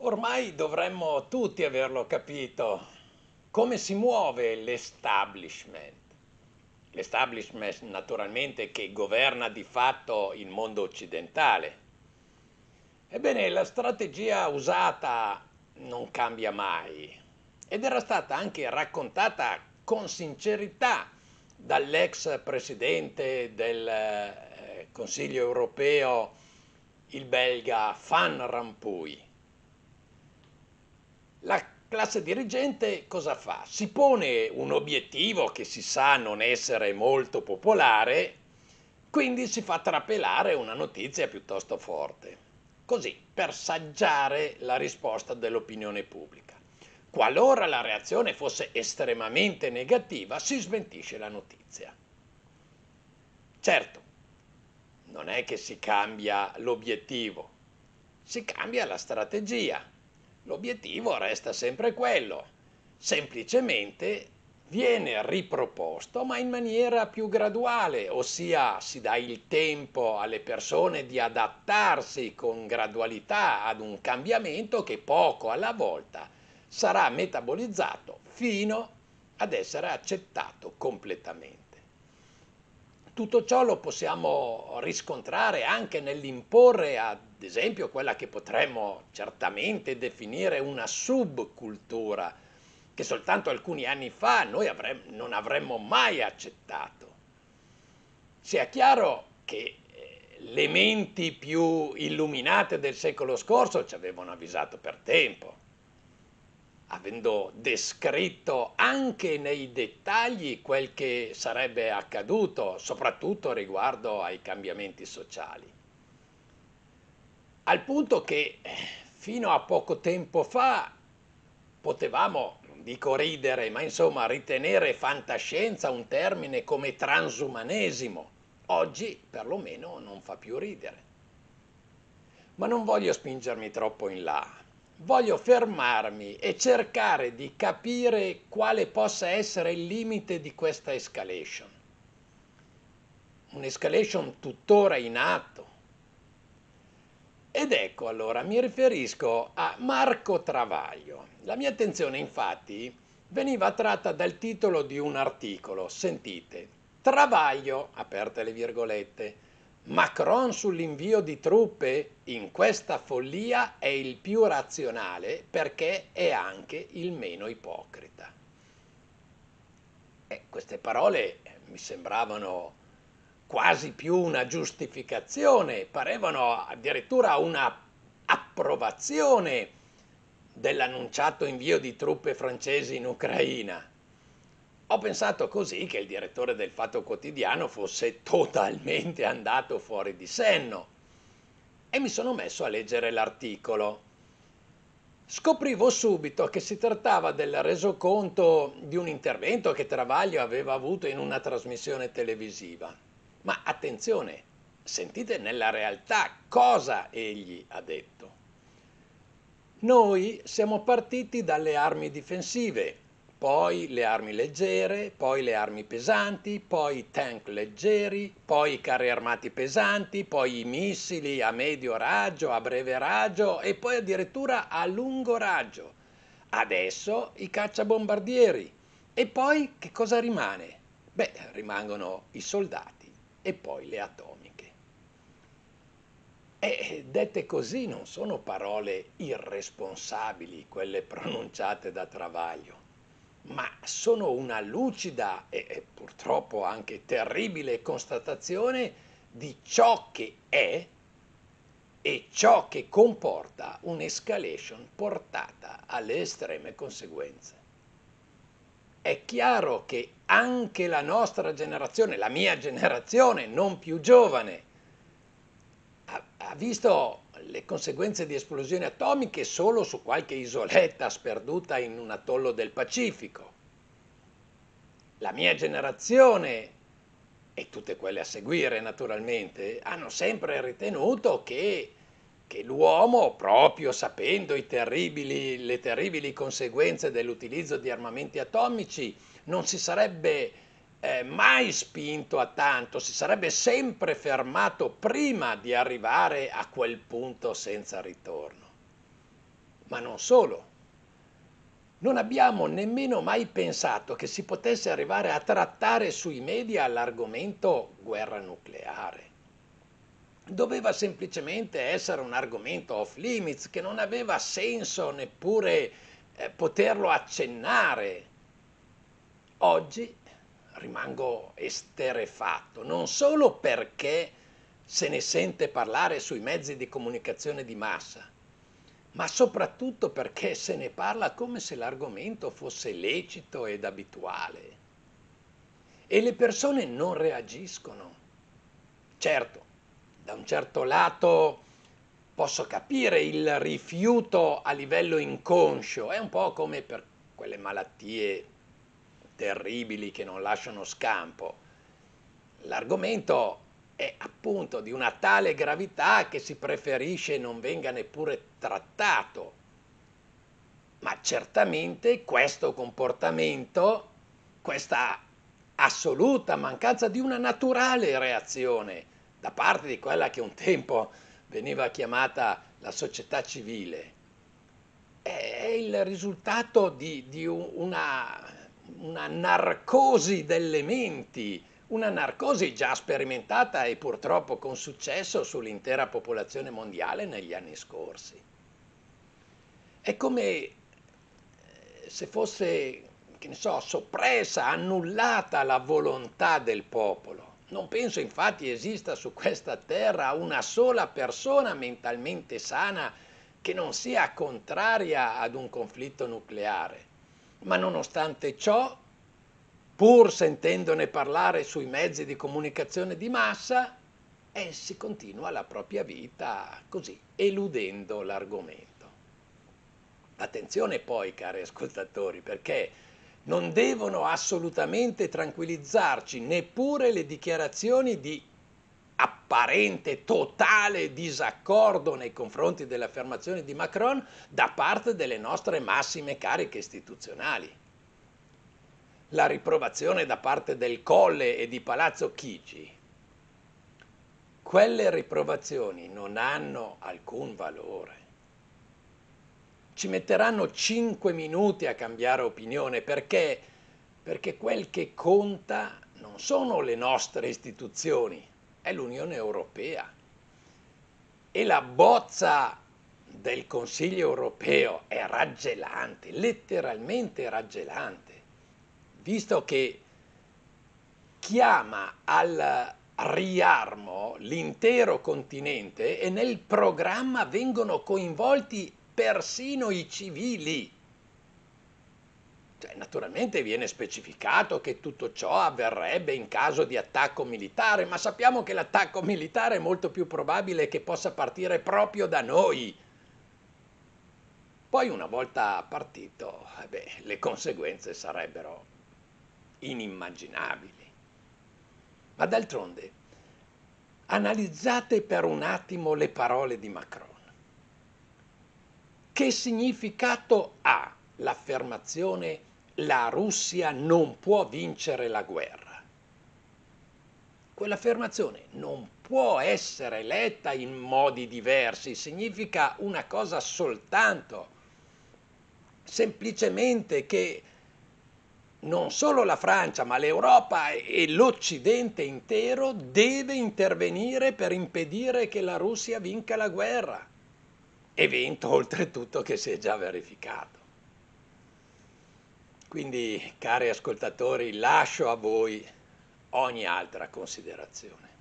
Ormai dovremmo tutti averlo capito, come si muove l'establishment. L'establishment naturalmente che governa di fatto il mondo occidentale. Ebbene, la strategia usata non cambia mai ed era stata anche raccontata con sincerità dall'ex presidente del Consiglio Europeo, il belga Van Rompuy. La classe dirigente cosa fa? Si pone un obiettivo che si sa non essere molto popolare, quindi si fa trapelare una notizia piuttosto forte, così per saggiare la risposta dell'opinione pubblica. Qualora la reazione fosse estremamente negativa, si smentisce la notizia. Certo, non è che si cambia l'obiettivo, si cambia la strategia. L'obiettivo resta sempre quello, semplicemente viene riproposto ma in maniera più graduale, ossia si dà il tempo alle persone di adattarsi con gradualità ad un cambiamento che poco alla volta sarà metabolizzato fino ad essere accettato completamente. Tutto ciò lo possiamo riscontrare anche nell'imporre, ad esempio, quella che potremmo certamente definire una subcultura, che soltanto alcuni anni fa noi non avremmo mai accettato. Sia chiaro che le menti più illuminate del secolo scorso ci avevano avvisato per tempo, avendo descritto anche nei dettagli quel che sarebbe accaduto, soprattutto riguardo ai cambiamenti sociali. Al punto che fino a poco tempo fa potevamo, non dico ridere, ma insomma ritenere fantascienza un termine come transumanesimo. Oggi perlomeno non fa più ridere. Ma non voglio spingermi troppo in là. Voglio fermarmi e cercare di capire quale possa essere il limite di questa escalation. Un'escalation tuttora in atto. Ed ecco, allora, mi riferisco a Marco Travaglio. La mia attenzione, infatti, veniva tratta dal titolo di un articolo. Sentite, Travaglio, aperte le virgolette, Macron sull'invio di truppe in questa follia è il più razionale perché è anche il meno ipocrita. Queste parole mi sembravano quasi più una giustificazione, parevano addirittura una approvazione dell'annunciato invio di truppe francesi in Ucraina. Ho pensato così che il direttore del Fatto Quotidiano fosse totalmente andato fuori di senno e mi sono messo a leggere l'articolo. Scoprivo subito che si trattava del resoconto di un intervento che Travaglio aveva avuto in una trasmissione televisiva. Ma attenzione, sentite nella realtà cosa egli ha detto. Noi siamo partiti dalle armi difensive, poi le armi leggere, poi le armi pesanti, poi i tank leggeri, poi i carri armati pesanti, poi i missili a medio raggio, a breve raggio e poi addirittura a lungo raggio. Adesso i cacciabombardieri. E poi che cosa rimane? Beh, rimangono i soldati e poi le atomiche. E dette così non sono parole irresponsabili quelle pronunciate da Travaglio, ma sono una lucida e purtroppo anche terribile constatazione di ciò che è e ciò che comporta un'escalation portata alle estreme conseguenze. È chiaro che anche la nostra generazione, la mia generazione, non più giovane, ha visto le conseguenze di esplosioni atomiche solo su qualche isoletta sperduta in un atollo del Pacifico. La mia generazione, e tutte quelle a seguire naturalmente, hanno sempre ritenuto che l'uomo, proprio sapendo le terribili conseguenze dell'utilizzo di armamenti atomici, non si sarebbe mai spinto a tanto, si sarebbe sempre fermato prima di arrivare a quel punto senza ritorno. Ma non solo. Non abbiamo nemmeno mai pensato che si potesse arrivare a trattare sui media l'argomento guerra nucleare. Doveva semplicemente essere un argomento off limits, che non aveva senso neppure poterlo accennare. Oggi rimango esterrefatto, non solo perché se ne sente parlare sui mezzi di comunicazione di massa, ma soprattutto perché se ne parla come se l'argomento fosse lecito ed abituale. E le persone non reagiscono. Certo, da un certo lato posso capire il rifiuto a livello inconscio, è un po' come per quelle malattie terribili che non lasciano scampo. L'argomento è appunto di una tale gravità che si preferisce non venga neppure trattato, ma certamente questo comportamento, questa assoluta mancanza di una naturale reazione da parte di quella che un tempo veniva chiamata la società civile, è il risultato di una narcosi delle menti. Una narcosi già sperimentata e purtroppo con successo sull'intera popolazione mondiale negli anni scorsi. È come se fosse, che ne so, soppressa, annullata la volontà del popolo. Non penso infatti esista su questa terra una sola persona mentalmente sana che non sia contraria ad un conflitto nucleare. Ma nonostante ciò, pur sentendone parlare sui mezzi di comunicazione di massa, si continua la propria vita così, eludendo l'argomento. Attenzione poi, cari ascoltatori, perché non devono assolutamente tranquillizzarci neppure le dichiarazioni di apparente totale disaccordo nei confronti delle affermazioni di Macron da parte delle nostre massime cariche istituzionali. La riprovazione da parte del Colle e di Palazzo Chigi. Quelle riprovazioni non hanno alcun valore. Ci metteranno 5 minuti a cambiare opinione perché quel che conta non sono le nostre istituzioni, è l'Unione Europea. E la bozza del Consiglio Europeo è raggelante, letteralmente raggelante, visto che chiama al riarmo l'intero continente e nel programma vengono coinvolti persino i civili. Cioè, naturalmente viene specificato che tutto ciò avverrebbe in caso di attacco militare, ma sappiamo che l'attacco militare è molto più probabile che possa partire proprio da noi. Poi una volta partito, le conseguenze sarebbero inimmaginabili. Ma d'altronde, analizzate per un attimo le parole di Macron. Che significato ha l'affermazione «La Russia non può vincere la guerra»? Quell'affermazione non può essere letta in modi diversi, significa una cosa soltanto, semplicemente che non solo la Francia, ma l'Europa e l'Occidente intero deve intervenire per impedire che la Russia vinca la guerra, evento oltretutto che si è già verificato. Quindi, cari ascoltatori, lascio a voi ogni altra considerazione.